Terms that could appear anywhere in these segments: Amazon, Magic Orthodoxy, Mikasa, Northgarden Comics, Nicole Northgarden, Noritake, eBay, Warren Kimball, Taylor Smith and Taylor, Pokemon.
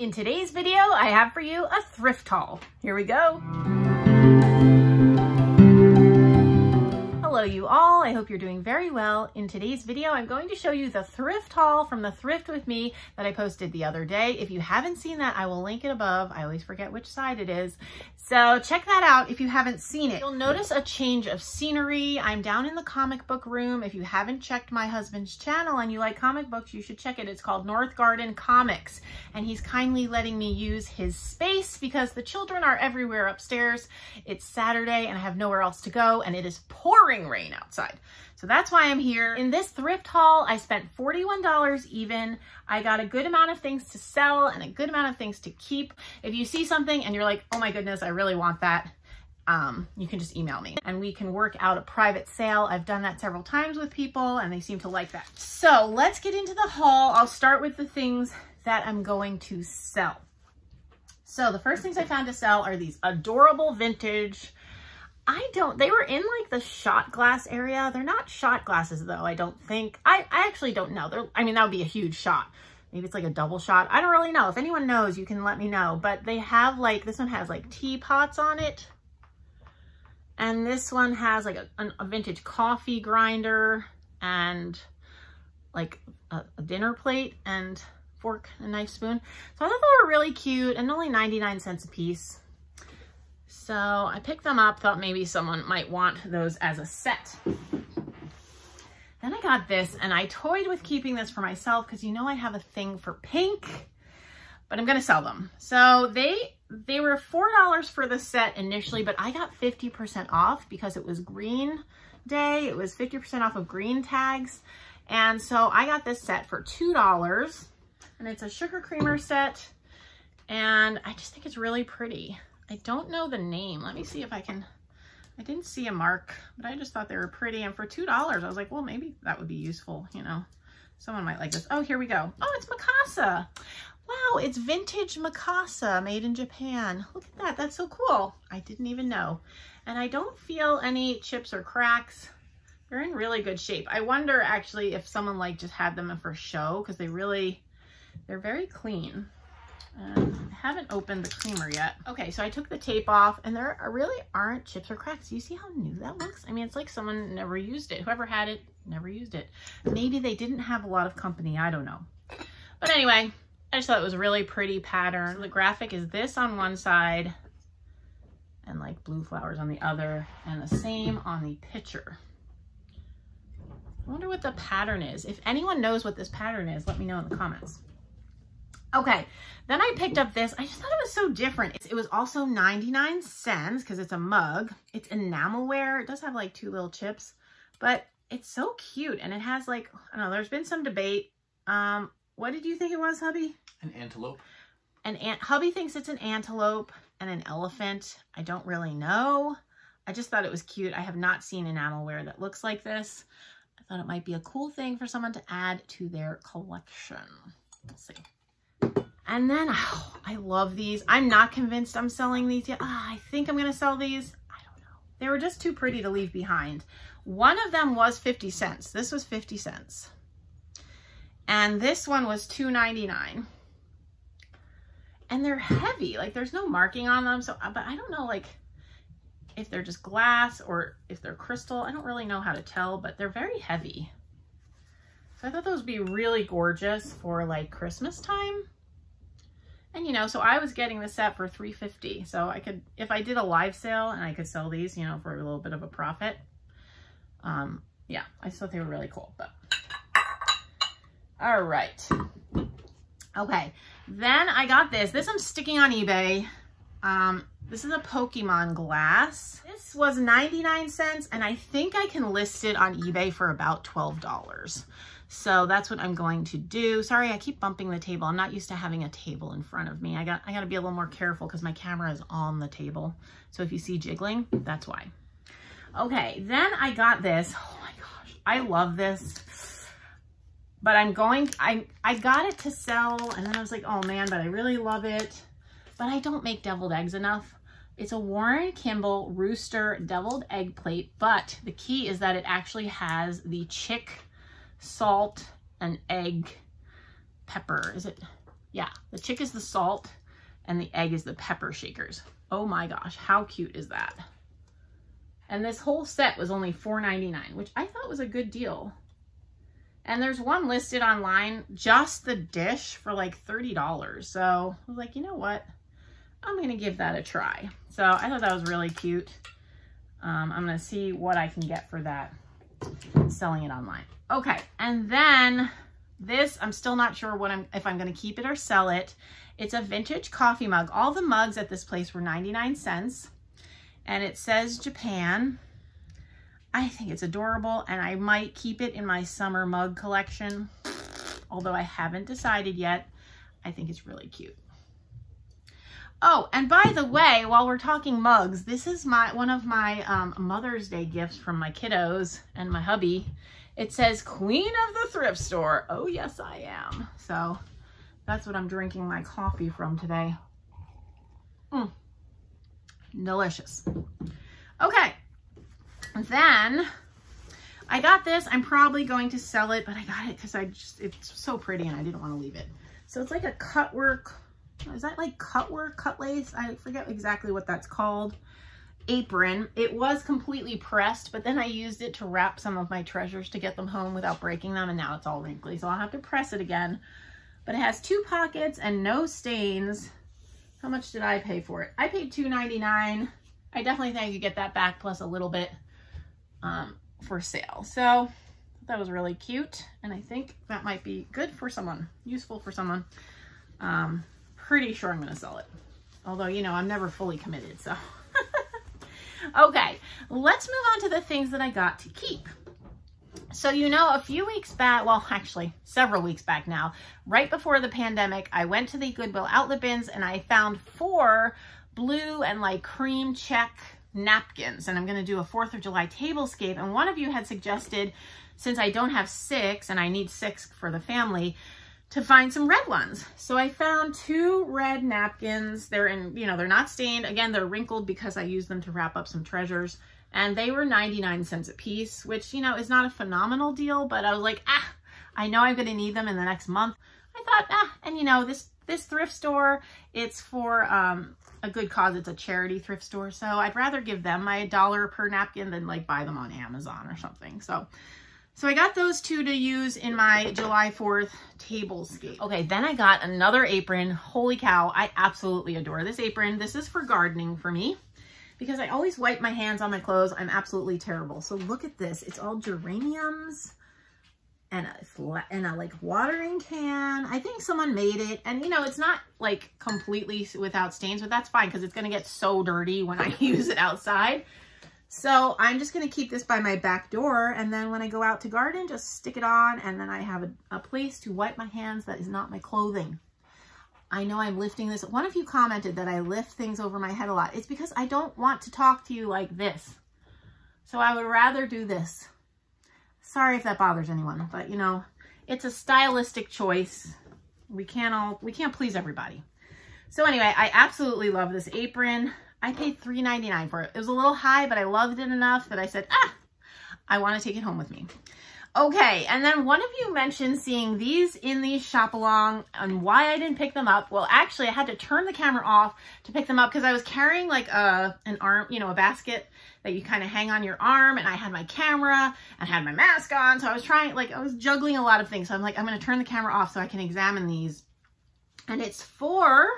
In today's video, I have for you a thrift haul. Here we go. Hello you all, I hope you're doing very well. In today's video, I'm going to show you the thrift haul from the Thrift With Me that I posted the other day. If you haven't seen that, I will link it above. I always forget which side it is. So check that out if you haven't seen it. You'll notice a change of scenery. I'm down in the comic book room. If you haven't checked my husband's channel and you like comic books, you should check it. It's called Northgarden Comics. And he's kindly letting me use his space because the children are everywhere upstairs. It's Saturday and I have nowhere else to go and it is pouring rain outside. So that's why I'm here. In this thrift haul, I spent $41 even. I got a good amount of things to sell and a good amount of things to keep. If you see something and you're like, oh my goodness, I really want that, you can just email me and we can work out a private sale. I've done that several times with people and they seem to like that. So let's get into the haul. I'll start with the things that I'm going to sell. So the first things I found to sell are these adorable vintage, they were in like the shot glass area. They're not shot glasses though, I don't think. I actually don't know. I mean, that would be a huge shot. Maybe it's like a double shot. I don't really know. If anyone knows, you can let me know. But they have like, this one has like teapots on it. And this one has like a vintage coffee grinder and like a dinner plate and fork and knife spoon. So I thought they were really cute and only 99 cents a piece. So I picked them up, thought maybe someone might want those as a set. Then I got this and I toyed with keeping this for myself because you know I have a thing for pink, but I'm going to sell them. So they were $4 for the set initially, but I got 50% off because it was Green Day. It was 50% off of green tags. And so I got this set for $2 and it's a sugar creamer set. And I just think it's really pretty. I don't know the name. Let me see if I can, I didn't see a mark, but I just thought they were pretty. And for $2, I was like, well, maybe that would be useful. You know, someone might like this. Oh, here we go. Oh, it's Mikasa. Wow. It's vintage Mikasa made in Japan. Look at that. That's so cool. I didn't even know. And I don't feel any chips or cracks. They're in really good shape. I wonder actually if someone like just had them for show because they really, they're very clean. I haven't opened the creamer yet. Okay, so I took the tape off and there really aren't chips or cracks. You see how new that looks? I mean, it's like someone never used it. Whoever had it never used it. Maybe they didn't have a lot of company. I don't know. But anyway, I just thought it was a really pretty pattern. So the graphic is this on one side and like blue flowers on the other and the same on the picture. I wonder what the pattern is. If anyone knows what this pattern is, let me know in the comments. Okay, then I picked up this. I just thought it was so different. It was also 99 cents because it's a mug. It's enamelware. It does have like two little chips, but it's so cute. And it has like, I don't know, there's been some debate. What did you think it was, hubby? An antelope. Hubby thinks it's an antelope and an elephant. I don't really know. I just thought it was cute. I have not seen enamelware that looks like this. I thought it might be a cool thing for someone to add to their collection. We'll see. And then, oh, I love these. I'm not convinced I'm selling these yet. Oh, I think I'm going to sell these. I don't know. They were just too pretty to leave behind. One of them was 50 cents. This was 50 cents. And this one was $2.99. And they're heavy. Like there's no marking on them. So, but I don't know like if they're just glass or if they're crystal. I don't really know how to tell, but they're very heavy. So I thought those would be really gorgeous for like Christmas time. And, you know, so I was getting the set for $3.50. So I could, if I did a live sale and I could sell these, you know, for a little bit of a profit. Yeah, I just thought they were really cool, but. All right. Okay. Then I got this. This I'm sticking on eBay. This is a Pokemon glass. This was 99 cents and I think I can list it on eBay for about $12. So that's what I'm going to do. Sorry, I keep bumping the table. I'm not used to having a table in front of me. I got to be a little more careful because my camera is on the table. So if you see jiggling, that's why. Okay, then I got this. Oh my gosh, I love this. But I got it to sell and then I was like, oh man, but I really love it. But I don't make deviled eggs enough. It's a Warren Kimball Rooster deviled egg plate, but the key is that it actually has the chick, salt, and egg, pepper. Is it Yeah, the chick is the salt and the egg is the pepper shakers. Oh my gosh, how cute is that? And this whole set was only $4.99, which I thought was a good deal. And there's one listed online, just the dish, for like $30. So I was like, you know what? I'm gonna give that a try. So I thought that was really cute. I'm gonna see what I can get for that, selling it online. Okay, and then this, I'm still not sure what if I'm gonna keep it or sell it. It's a vintage coffee mug. All the mugs at this place were 99 cents. And it says Japan. I think it's adorable, and I might keep it in my summer mug collection, although I haven't decided yet. I think it's really cute. Oh, and by the way, while we're talking mugs, this is one of my Mother's Day gifts from my kiddos and my hubby. It says Queen of the Thrift Store. Oh, yes, I am. So that's what I'm drinking my coffee from today. Mm. Delicious. Okay. Then I got this. I'm probably going to sell it, but I got it because it's so pretty and I didn't want to leave it. So it's like a cutwork. Is that like cutwork, cut lace? I forget exactly what that's called. Apron. It was completely pressed, but then I used it to wrap some of my treasures to get them home without breaking them, and now it's all wrinkly, so I'll have to press it again. But it has two pockets and no stains. How much did I pay for it? I paid $2.99. I definitely think I could get that back plus a little bit. For sale. So that was really cute, and I think that might be good for someone, useful for someone. Pretty sure I'm gonna sell it, although, you know, I'm never fully committed, so. Okay, let's move on to the things that I got to keep. So, you know, a few weeks back, well, actually several weeks back now, right before the pandemic, I went to the Goodwill outlet bins and I found 4 blue and like cream check napkins, and I'm going to do a 4th of July tablescape, and one of you had suggested, since I don't have 6 and I need 6 for the family, to find some red ones. So I found 2 red napkins. They're in, you know, they're not stained. Again, they're wrinkled because I used them to wrap up some treasures, and they were 99 cents a piece, which, you know, is not a phenomenal deal, but I was like, ah, I know I'm going to need them in the next month. I thought, ah, and you know, this thrift store, it's for a good cause. It's a charity thrift store, so I'd rather give them my $1 per napkin than like buy them on Amazon or something. So I got those 2 to use in my July 4th tablescape. Okay, then I got another apron. Holy cow, I absolutely adore this apron. This is for gardening for me, because I always wipe my hands on my clothes. I'm absolutely terrible. So look at this. It's all geraniums and a like watering can. I think someone made it, and you know, it's not like completely without stains, but that's fine because it's gonna get so dirty when I use it outside. So I'm just gonna keep this by my back door, and then when I go out to garden, just stick it on, and then I have a place to wipe my hands that is not my clothing. I know I'm lifting this. One of you commented that I lift things over my head a lot. It's because I don't want to talk to you like this. So I would rather do this. Sorry if that bothers anyone, but you know, it's a stylistic choice. We can't please everybody. So anyway, I absolutely love this apron. I paid $3.99 for it. It was a little high, but I loved it enough that I said, ah, I want to take it home with me. Okay, and then one of you mentioned seeing these in the shop along and why I didn't pick them up. Well, actually, I had to turn the camera off to pick them up because I was carrying like an arm, you know, a basket that you kind of hang on your arm, and I had my camera and had my mask on. So I was trying, like, I was juggling a lot of things. So I'm like, I'm going to turn the camera off so I can examine these. And it's for,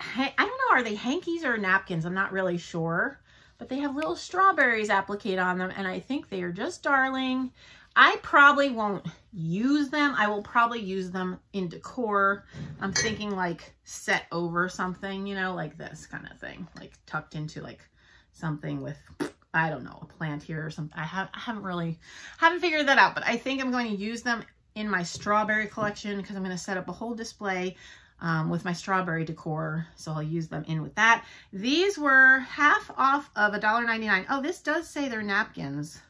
I don't know, are they hankies or napkins? I'm not really sure. But they have little strawberries appliqué on them, and I think they are just darling. I probably won't use them. I will probably use them in decor. I'm thinking like set over something, you know, like this kind of thing, like tucked into like something with, I don't know, a plant here or something. I haven't figured that out, but I think I'm going to use them in my strawberry collection because I'm going to set up a whole display with my strawberry decor. So I'll use them in with that. These were half off of $1.99. Oh, this does say they're napkins.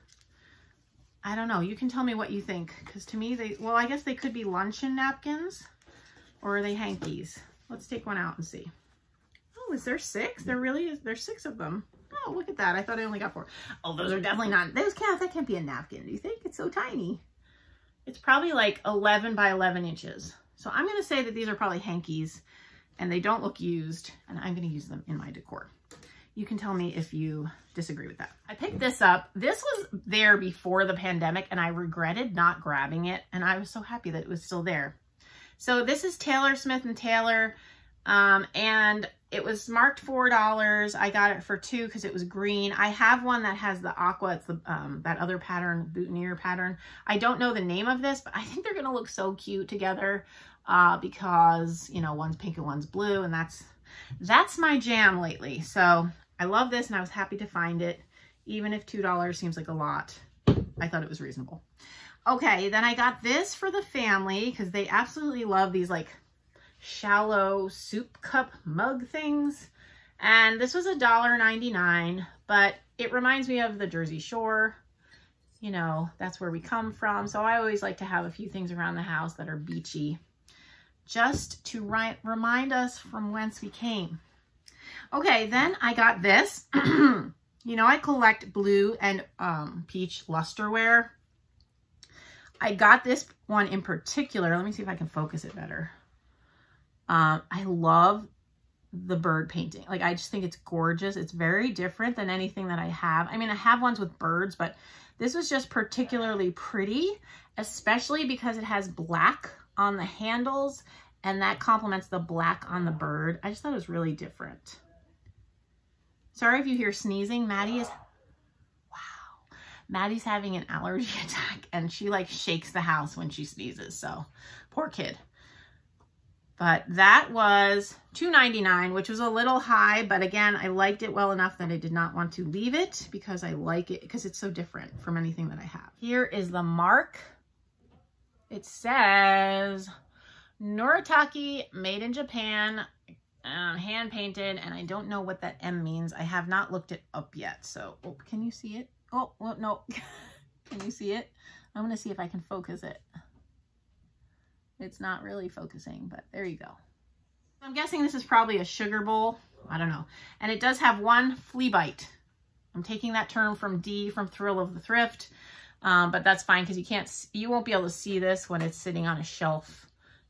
I don't know. You can tell me what you think. Because to me, well, I guess they could be luncheon napkins. Or are they hankies? Let's take one out and see. Oh, is there 6? There's 6 of them. Oh, look at that. I thought I only got 4. Oh, those are definitely not. That can't be a napkin. Do you think? It's so tiny. It's probably like 11 by 11 inches. So I'm going to say that these are probably hankies and they don't look used, and I'm going to use them in my decor. You can tell me if you disagree with that. I picked this up. This was there before the pandemic and I regretted not grabbing it, and I was so happy that it was still there. So this is Taylor Smith and Taylor, and it was marked $4. I got it for $2 because it was green. I have one that has the aqua. It's the, that other pattern, boutonniere pattern. I don't know the name of this, but I think they're going to look so cute together because, you know, one's pink and one's blue, and that's my jam lately. So I love this and I was happy to find it. Even if $2 seems like a lot, I thought it was reasonable. Okay, then I got this for the family because they absolutely love these like shallow soup cup mug things. And this was $1.99, but it reminds me of the Jersey Shore. You know, that's where we come from. So I always like to have a few things around the house that are beachy, just to remind us from whence we came. Okay, then I got this. You know, I collect blue and peach lusterware. I got this one in particular. Let me see if I can focus it better. I love the bird painting. Like, I just think it's gorgeous. It's very different than anything that I have. I mean, I have ones with birds, but this was just particularly pretty, especially because it has black on the handles, and that complements the black on the bird. I just thought it was really different. Sorry if you hear sneezing. Maddie is, wow. Maddie's having an allergy attack and she like shakes the house when she sneezes, so poor kid. But that was $2.99, which was a little high, but again, I liked it well enough that I did not want to leave it because I like it, because it's so different from anything that I have. Here is the mark. It says Noritake, made in Japan, hand painted, and I don't know what that M means. I have not looked it up yet. So, oh, can you see it? Oh, well, no. Can you see it? I'm going to see if I can focus it. It's not really focusing, but there you go. I'm guessing this is probably a sugar bowl. I don't know. And it does have one flea bite. I'm taking that term from D from Thrill of the Thrift. But that's fine because you can't, you won't be able to see this when it's sitting on a shelf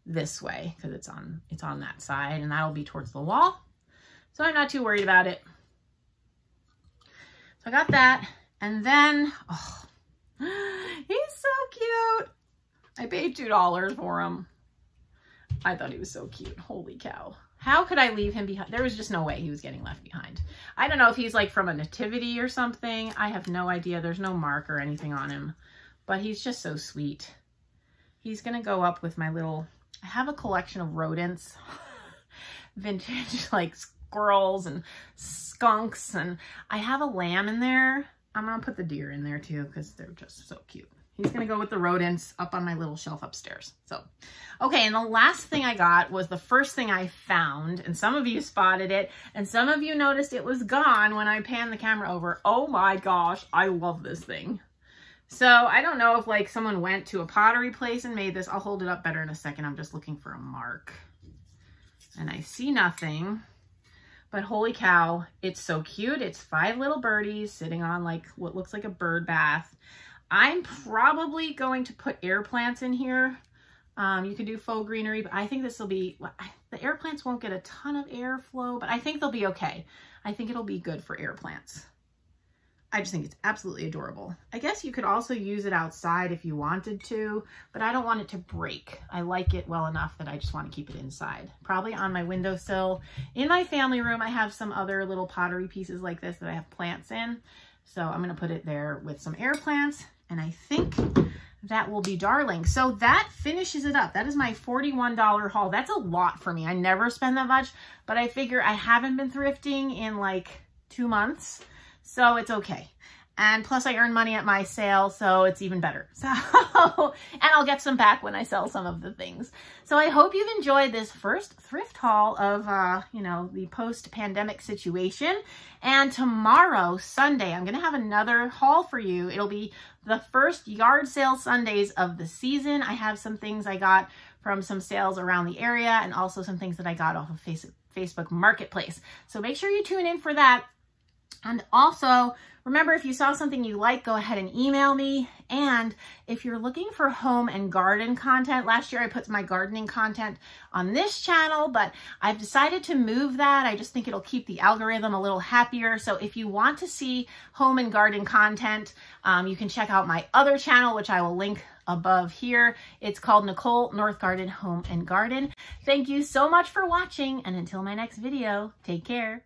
this way because it's on that side, and that'll be towards the wall. So I'm not too worried about it. So I got that, and then, oh, he's so cute. I paid $2 for him. I thought he was so cute. Holy cow. How could I leave him behind? There was just no way he was getting left behind. I don't know if he's like from a nativity or something. I have no idea. There's no mark or anything on him, but he's just so sweet. He's going to go up with my little, I have a collection of rodents, vintage like squirrels and skunks. And I have a lamb in there. I'm going to put the deer in there too, because they're just so cute. He's going to go with the rodents up on my little shelf upstairs. So, okay. And the last thing I got was the first thing I found. And some of you spotted it. And some of you noticed it was gone when I panned the camera over. Oh my gosh. I love this thing. So I don't know if like someone went to a pottery place and made this. I'll hold it up better in a second. I'm just looking for a mark. And I see nothing. But holy cow, it's so cute. It's 5 little birdies sitting on like what looks like a bird bath. I'm probably going to put air plants in here. You can do faux greenery, but I think this will be, well, the air plants won't get a ton of airflow, but I think they'll be okay. I think it'll be good for air plants. I just think it's absolutely adorable. I guess you could also use it outside if you wanted to, but I don't want it to break. I like it well enough that I just want to keep it inside. Probably on my windowsill. In my family room, I have some other little pottery pieces like this that I have plants in. So I'm going to put it there with some air plants. And I think that will be darling. So that finishes it up. That is my $41 haul. That's a lot for me. I never spend that much, but I figure I haven't been thrifting in like 2 months, so it's okay. And plus I earn money at my sale, so it's even better. So, and I'll get some back when I sell some of the things. So I hope you've enjoyed this first thrift haul of, you know, the post-pandemic situation. And tomorrow, Sunday, I'm going to have another haul for you. It'll be the first yard sale Sundays of the season. I have some things I got from some sales around the area and also some things that I got off of Facebook Marketplace. So make sure you tune in for that. And also, remember, if you saw something you like, go ahead and email me. And if you're looking for home and garden content, last year I put my gardening content on this channel, but I've decided to move that. I just think it'll keep the algorithm a little happier. So if you want to see home and garden content, you can check out my other channel, which I will link above here. It's called Nicole Northgarden Home and Garden. Thank you so much for watching, and until my next video, take care.